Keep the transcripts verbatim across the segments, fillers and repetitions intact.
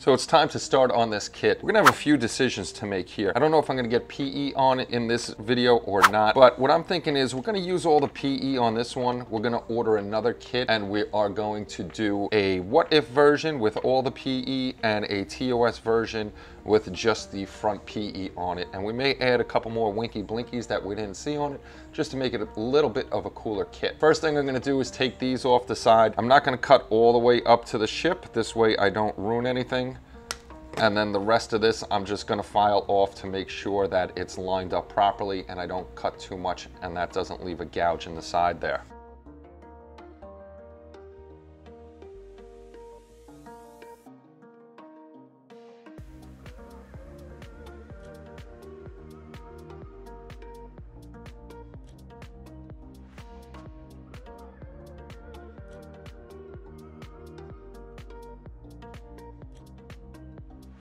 So it's time to start on this kit. We're gonna have a few decisions to make here. I don't know if I'm gonna get P E on it in this video or not, but what I'm thinking is we're gonna use all the P E on this one. We're gonna order another kit and we are going to do a what if version with all the P E and a T O S version with just the front P E on it. And we may add a couple more winky blinkies that we didn't see on it just to make it a little bit of a cooler kit. First thing I'm gonna do is take these off the side. I'm not gonna cut all the way up to the ship. This way I don't ruin anything. And then the rest of this, I'm just gonna file off to make sure that it's lined up properly and I don't cut too much and that doesn't leave a gouge in the side there.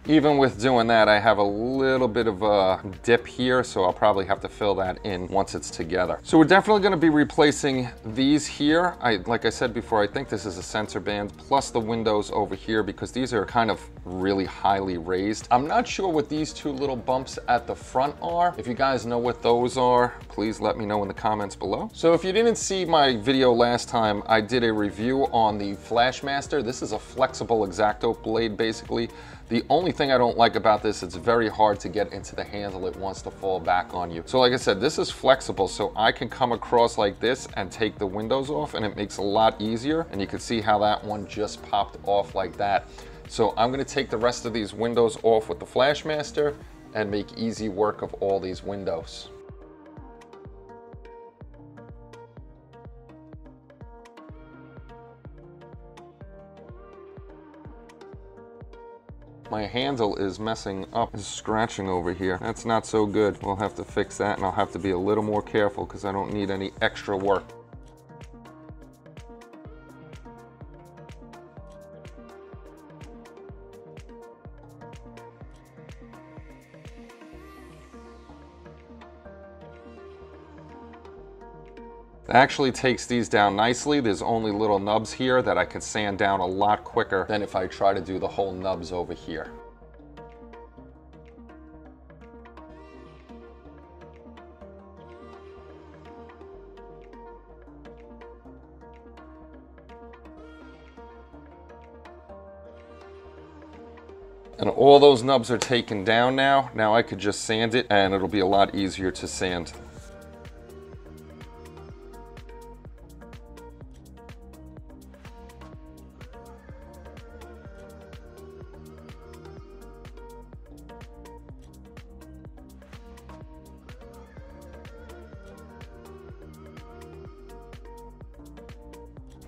Even with doing that, I have a little bit of a dip here, so I'll probably have to fill that in once it's together. So we're definitely gonna be replacing these here. I, like I said before, I think this is a sensor band, plus the windows over here, because these are kind of really highly raised. I'm not sure what these two little bumps at the front are. If you guys know what those are, please let me know in the comments below. So if you didn't see my video last time, I did a review on the Flashmaster. This is a flexible X-Acto blade, basically. The only thing I don't like about this, it's very hard to get into the handle. It wants to fall back on you. So like I said, this is flexible, so I can come across like this and take the windows off, and it makes it a lot easier. And you can see how that one just popped off like that. So I'm gonna take the rest of these windows off with the Flashmaster and make easy work of all these windows. My handle is messing up and scratching over here. That's not so good. We'll have to fix that, and I'll have to be a little more careful because I don't need any extra work. It actually takes these down nicely. There's only little nubs here that I can sand down a lot quicker than if I try to do the whole nubs over here. And all those nubs are taken down now. Now I could just sand it and it'll be a lot easier to sand.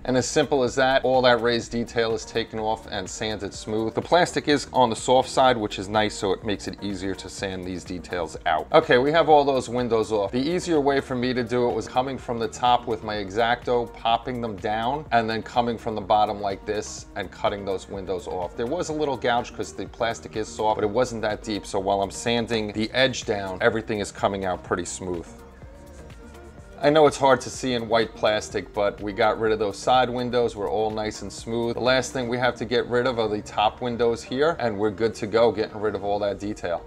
And as simple as that, all that raised detail is taken off and sanded smooth. The plastic is on the soft side, which is nice, so it makes it easier to sand these details out. Okay, we have all those windows off. The easier way for me to do it was coming from the top with my X-Acto, popping them down, and then coming from the bottom like this and cutting those windows off. There was a little gouge because the plastic is soft, but it wasn't that deep, so while I'm sanding the edge down, everything is coming out pretty smooth. I know it's hard to see in white plastic, but we got rid of those side windows. We're all nice and smooth. The last thing we have to get rid of are the top windows here, and we're good to go getting rid of all that detail.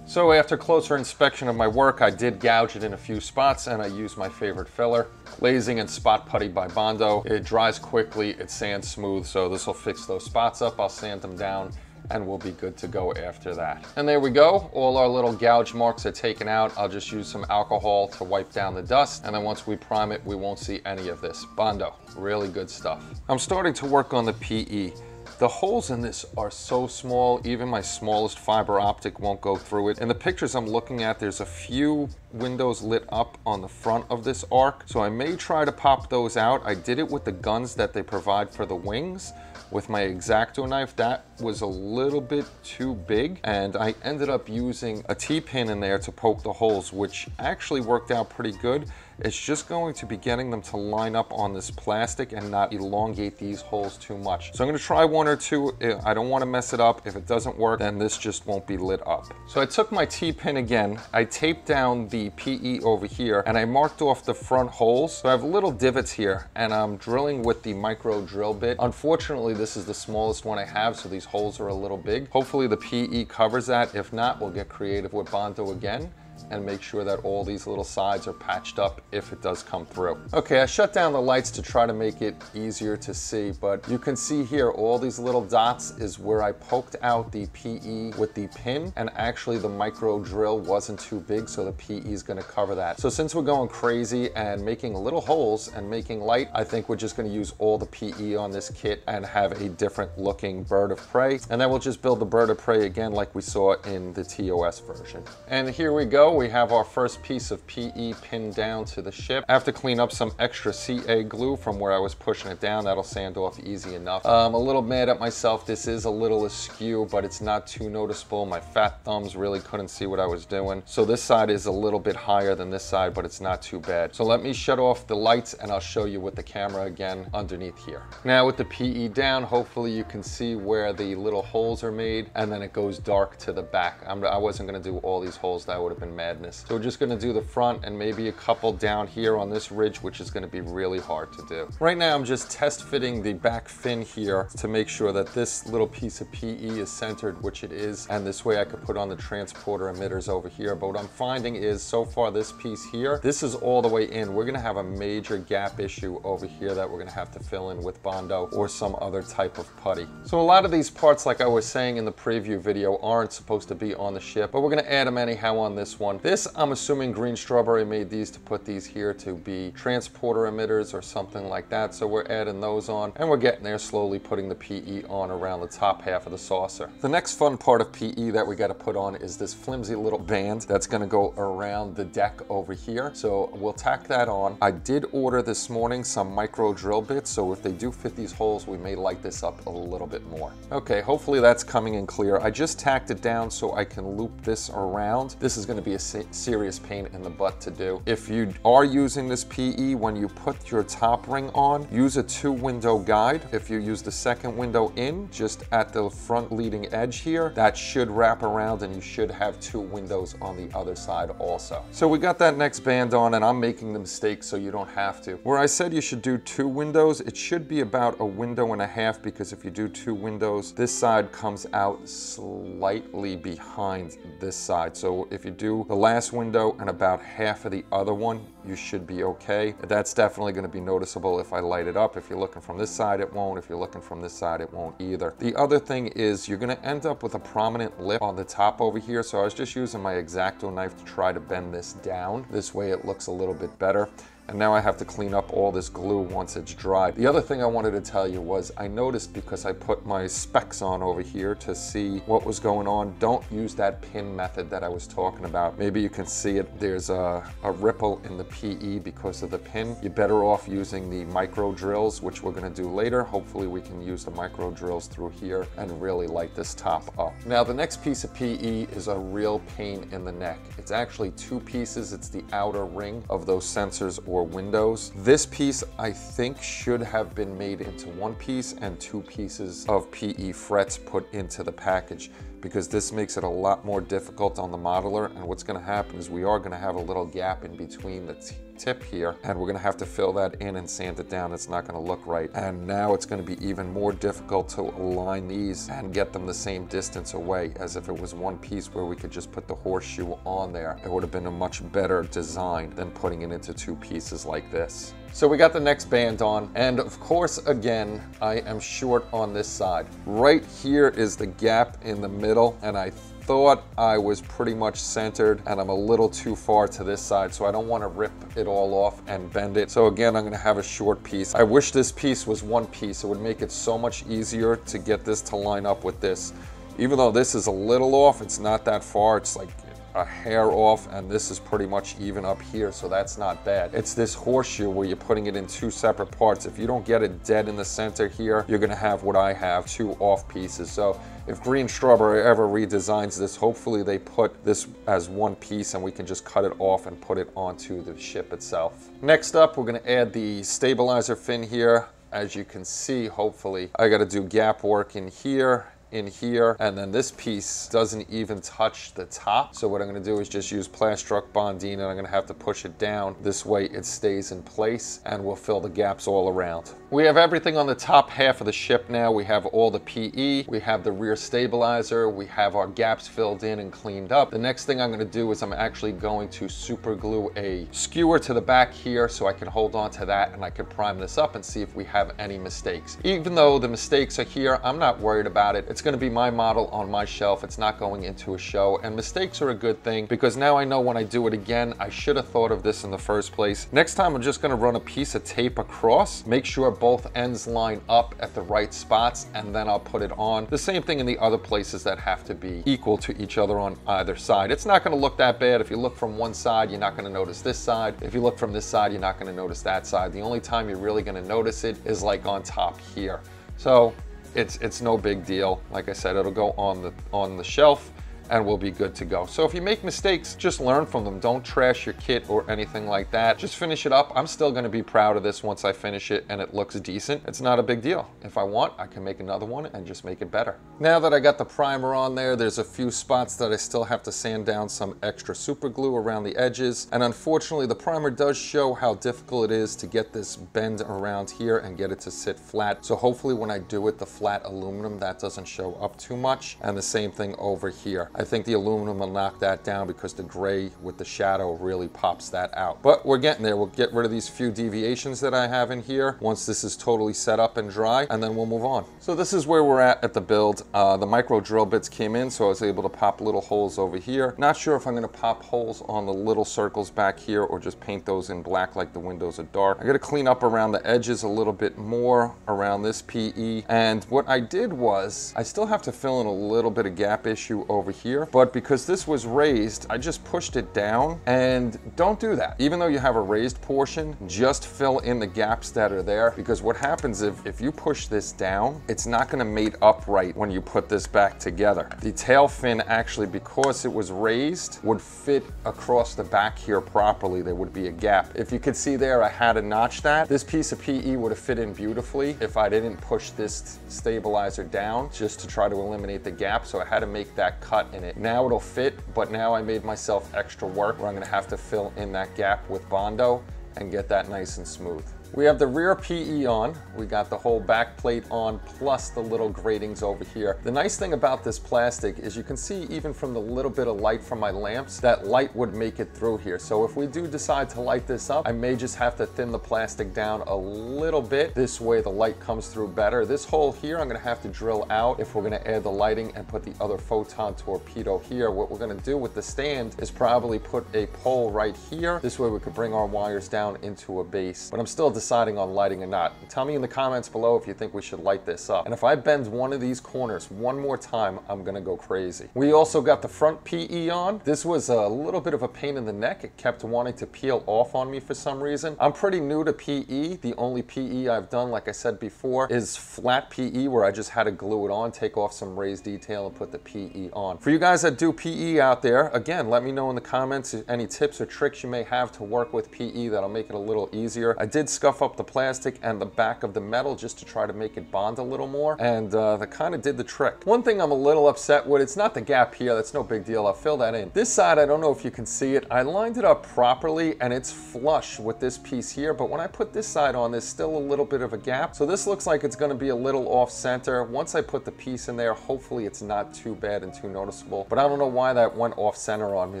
So after closer inspection of my work, I did gouge it in a few spots, and I used my favorite filler, Glazing and Spot Putty by Bondo. It dries quickly, it sands smooth, so this will fix those spots up. I'll sand them down, and we'll be good to go after that. And there we go. All our little gouge marks are taken out. I'll just use some alcohol to wipe down the dust. And then once we prime it, we won't see any of this. Bondo, really good stuff. I'm starting to work on the P E. The holes in this are so small, even my smallest fiber optic won't go through it. In the pictures I'm looking at, there's a few windows lit up on the front of this arc. So I may try to pop those out. I did it with the guns that they provide for the wings. With my X-Acto knife, that was a little bit too big, and I ended up using a T-pin in there to poke the holes, which actually worked out pretty good. It's just going to be getting them to line up on this plastic and not elongate these holes too much. So I'm going to try one or two. I don't want to mess it up. If it doesn't work, then this just won't be lit up. So I took my T-pin again. I taped down the P E over here and I marked off the front holes. So I have little divots here and I'm drilling with the micro drill bit. Unfortunately, this is the smallest one I have, so these holes are a little big. Hopefully the P E covers that. If not, we'll get creative with Bondo again and make sure that all these little sides are patched up if it does come through. Okay, I shut down the lights to try to make it easier to see, but you can see here all these little dots is where I poked out the P E with the pin, and actually the micro drill wasn't too big, so the P E is gonna cover that. So since we're going crazy and making little holes and making light, I think we're just gonna use all the P E on this kit and have a different looking bird of prey, and then we'll just build the bird of prey again like we saw in the T O S version. And here we go. We have our first piece of P E pinned down to the ship. I have to clean up some extra C A glue from where I was pushing it down. That'll sand off easy enough. I'm a little mad at myself. This is a little askew, but it's not too noticeable. My fat thumbs really couldn't see what I was doing. So this side is a little bit higher than this side, but it's not too bad. So let me shut off the lights and I'll show you with the camera again underneath here. Now with the P E down, hopefully you can see where the little holes are made, and then it goes dark to the back. I'm, I wasn't gonna do all these holes. That would have been madness. So we're just going to do the front and maybe a couple down here on this ridge, which is going to be really hard to do. Right now I'm just test fitting the back fin here to make sure that this little piece of P E is centered, which it is, and this way I could put on the transporter emitters over here. But what I'm finding is so far this piece here, this is all the way in. We're going to have a major gap issue over here that we're going to have to fill in with Bondo or some other type of putty. So a lot of these parts, like I was saying in the preview video, aren't supposed to be on the ship, but we're going to add them anyhow on this one. This, I'm assuming Green Strawberry made these to put these here to be transporter emitters or something like that. So we're adding those on and we're getting there slowly, putting the P E on around the top half of the saucer. The next fun part of P E that we got to put on is this flimsy little band that's going to go around the deck over here. So we'll tack that on. I did order this morning some micro drill bits, so if they do fit these holes, we may light this up a little bit more. Okay, hopefully that's coming in clear. I just tacked it down so I can loop this around. This is going to be a serious pain in the butt to do. If you are using this P E, when you put your top ring on, use a two window guide. If you use the second window in, just at the front leading edge here, that should wrap around and you should have two windows on the other side also. So we got that next band on, and I'm making the mistake so you don't have to. Where I said you should do two windows, it should be about a window and a half, because if you do two windows, this side comes out slightly behind this side. So if you do the last window and about half of the other one, you should be okay. That's definitely going to be noticeable if I light it up. If you're looking from this side, it won't. If you're looking from this side, it won't either. The other thing is you're going to end up with a prominent lip on the top over here. So I was just using my X-Acto knife to try to bend this down. This way it looks a little bit better. And now I have to clean up all this glue once it's dried. The other thing I wanted to tell you was I noticed, because I put my specs on over here to see what was going on, don't use that pin method that I was talking about. Maybe you can see it. There's a, a ripple in the P E because of the pin. You're better off using the micro drills, which we're gonna do later. Hopefully we can use the micro drills through here and really light this top up. Now the next piece of P E is a real pain in the neck. It's actually two pieces. It's the outer ring of those sensors or windows. This piece I think should have been made into one piece and two pieces of P E frets put into the package, because this makes it a lot more difficult on the modeler. And what's going to happen is we are going to have a little gap in between the tip here, and we're going to have to fill that in and sand it down. It's not going to look right. And now it's going to be even more difficult to align these and get them the same distance away as if it was one piece, where we could just put the horseshoe on there. It would have been a much better design than putting it into two pieces like this. So we got the next band on, and of course, again, I am short on this side. Right here is the gap in the middle, and I thought I was pretty much centered, and I'm a little too far to this side, so I don't want to rip it all off and bend it. So again, I'm going to have a short piece. I wish this piece was one piece. It would make it so much easier to get this to line up with this. Even though this is a little off, it's not that far. It's like a hair off, and this is pretty much even up here, so that's not bad. It's this horseshoe where you're putting it in two separate parts. If you don't get it dead in the center here, you're gonna have what I have, two off pieces. So if Green Strawberry ever redesigns this, hopefully they put this as one piece and we can just cut it off and put it onto the ship itself. Next up, we're gonna add the stabilizer fin here. As you can see, hopefully, I gotta do gap work in here, in here, and then this piece doesn't even touch the top. So what I'm gonna do is just use Plastruct Bondine, and I'm gonna have to push it down. This way it stays in place, and we'll fill the gaps all around. We have everything on the top half of the ship now. We have all the P E, we have the rear stabilizer, we have our gaps filled in and cleaned up. The next thing I'm gonna do is I'm actually going to super glue a skewer to the back here so I can hold on to that and I can prime this up and see if we have any mistakes. Even though the mistakes are here, I'm not worried about it. It's gonna be my model on my shelf. It's not going into a show, and mistakes are a good thing because now I know when I do it again, I should have thought of this in the first place. Next time, I'm just gonna run a piece of tape across, make sure both ends line up at the right spots, and then I'll put it on. The same thing in the other places that have to be equal to each other on either side. It's not gonna look that bad. If you look from one side, you're not gonna notice this side. If you look from this side, you're not gonna notice that side. The only time you're really gonna notice it is like on top here. So it's it's no big deal. Like I said, it'll go on the on the shelf and we'll be good to go. So if you make mistakes, just learn from them. Don't trash your kit or anything like that. Just finish it up. I'm still gonna be proud of this once I finish it and it looks decent. It's not a big deal. If I want, I can make another one and just make it better. Now that I got the primer on there, there's a few spots that I still have to sand down some extra super glue around the edges. And unfortunately, the primer does show how difficult it is to get this bend around here and get it to sit flat. So hopefully when I do it, the flat aluminum, that doesn't show up too much. And the same thing over here. I think the aluminum will knock that down because the gray with the shadow really pops that out. But we're getting there. We'll get rid of these few deviations that I have in here once this is totally set up and dry, and then we'll move on. So this is where we're at at the build. Uh, the micro drill bits came in, so I was able to pop little holes over here. Not sure if I'm gonna pop holes on the little circles back here or just paint those in black like the windows are dark. I gotta clean up around the edges a little bit more around this P E. And what I did was, I still have to fill in a little bit of gap issue over here. Here, but because this was raised, I just pushed it down, and don't do that. Even though you have a raised portion, just fill in the gaps that are there, because what happens if, if you push this down, it's not gonna mate up right when you put this back together. The tail fin actually, because it was raised, would fit across the back here properly. There would be a gap. If you could see there, I had to notch that. This piece of P E would have fit in beautifully if I didn't push this stabilizer down just to try to eliminate the gap, so I had to make that cut in it. Now it'll fit, but now I made myself extra work where I'm gonna have to fill in that gap with Bondo and get that nice and smooth. We have the rear P E on, we got the whole back plate on, plus the little gratings over here. The nice thing about this plastic is you can see even from the little bit of light from my lamps, that light would make it through here. So if we do decide to light this up, I may just have to thin the plastic down a little bit. This way the light comes through better. This hole here I'm gonna have to drill out if we're gonna add the lighting and put the other photon torpedo here. What we're gonna do with the stand is probably put a pole right here. This way we could bring our wires down into a base, but I'm still deciding on lighting or not. Tell me in the comments below if you think we should light this up. And if I bend one of these corners one more time, I'm gonna go crazy. We also got the front P E on. This was a little bit of a pain in the neck. It kept wanting to peel off on me for some reason. I'm pretty new to P E. The only P E I've done, like I said before, is flat P E, where I just had to glue it on, take off some raised detail and put the P E on. For you guys that do P E out there, again, let me know in the comments any tips or tricks you may have to work with P E that'll make it a little easier. I did scuff up the plastic and the back of the metal just to try to make it bond a little more, and uh, that kind of did the trick. One thing I'm a little upset with, it's not the gap here, that's no big deal, I'll fill that in. This side, I don't know if you can see it, I lined it up properly and it's flush with this piece here, but when I put this side on, there's still a little bit of a gap, so this looks like it's going to be a little off center. Once I put the piece in there, hopefully it's not too bad and too noticeable, but I don't know why that went off center on me.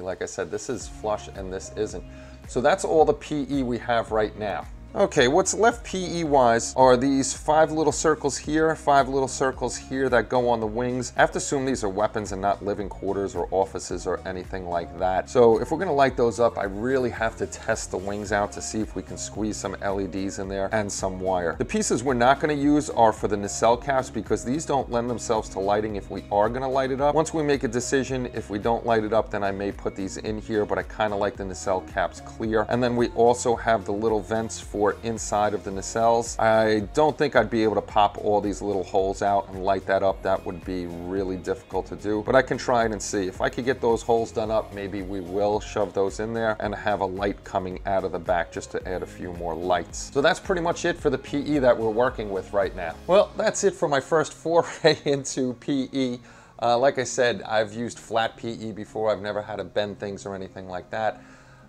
Like I said, this is flush and this isn't. So that's all the P E we have right now. Okay, what's left P E-wise are these five little circles here, five little circles here that go on the wings. I have to assume these are weapons and not living quarters or offices or anything like that. So if we're gonna light those up, I really have to test the wings out to see if we can squeeze some L E Ds in there and some wire. The pieces we're not gonna use are for the nacelle caps because these don't lend themselves to lighting if we are gonna light it up. Once we make a decision, if we don't light it up, then I may put these in here, but I kinda like the nacelle caps clear. And then we also have the little vents for inside of the nacelles. I don't think I'd be able to pop all these little holes out and light that up. That would be really difficult to do, but I can try it and see. If I could get those holes done up, maybe we will shove those in there and have a light coming out of the back just to add a few more lights. So that's pretty much it for the P E that we're working with right now. Well, that's it for my first foray into P E. Uh, like I said, I've used flat P E before. I've never had to bend things or anything like that.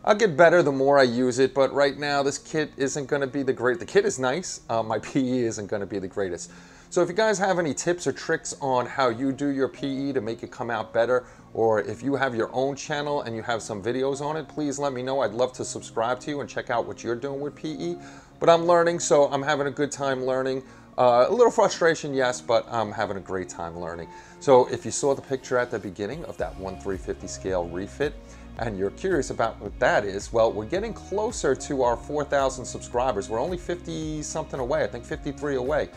I'll get better the more I use it, but right now this kit isn't going to be the great. The kit is nice, uh, my P E isn't going to be the greatest. So if you guys have any tips or tricks on how you do your P E to make it come out better, or if you have your own channel and you have some videos on it, please let me know. I'd love to subscribe to you and check out what you're doing with P E. But I'm learning, so I'm having a good time learning. Uh, a little frustration, yes, but I'm having a great time learning. So if you saw the picture at the beginning of that one three fifty scale refit, and you're curious about what that is, well, we're getting closer to our four thousand subscribers. We're only fifty something away, I think fifty-three away.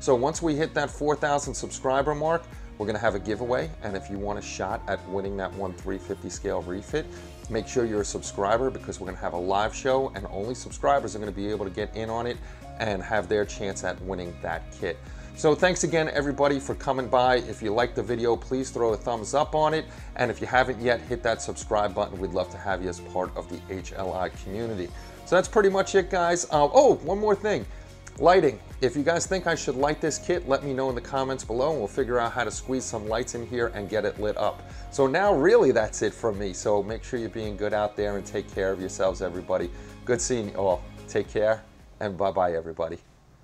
So once we hit that four thousand subscriber mark, we're gonna have a giveaway, and if you want a shot at winning that one three fifty scale refit, make sure you're a subscriber because we're gonna have a live show and only subscribers are gonna be able to get in on it and have their chance at winning that kit. So thanks again everybody for coming by. If you liked the video, please throw a thumbs up on it. And if you haven't yet, hit that subscribe button. We'd love to have you as part of the H L I community. So that's pretty much it, guys. Uh, oh, one more thing, lighting. If you guys think I should light this kit, let me know in the comments below and we'll figure out how to squeeze some lights in here and get it lit up. So now really that's it from me. So make sure you're being good out there and take care of yourselves, everybody. Good seeing you all. Take care and bye-bye, everybody.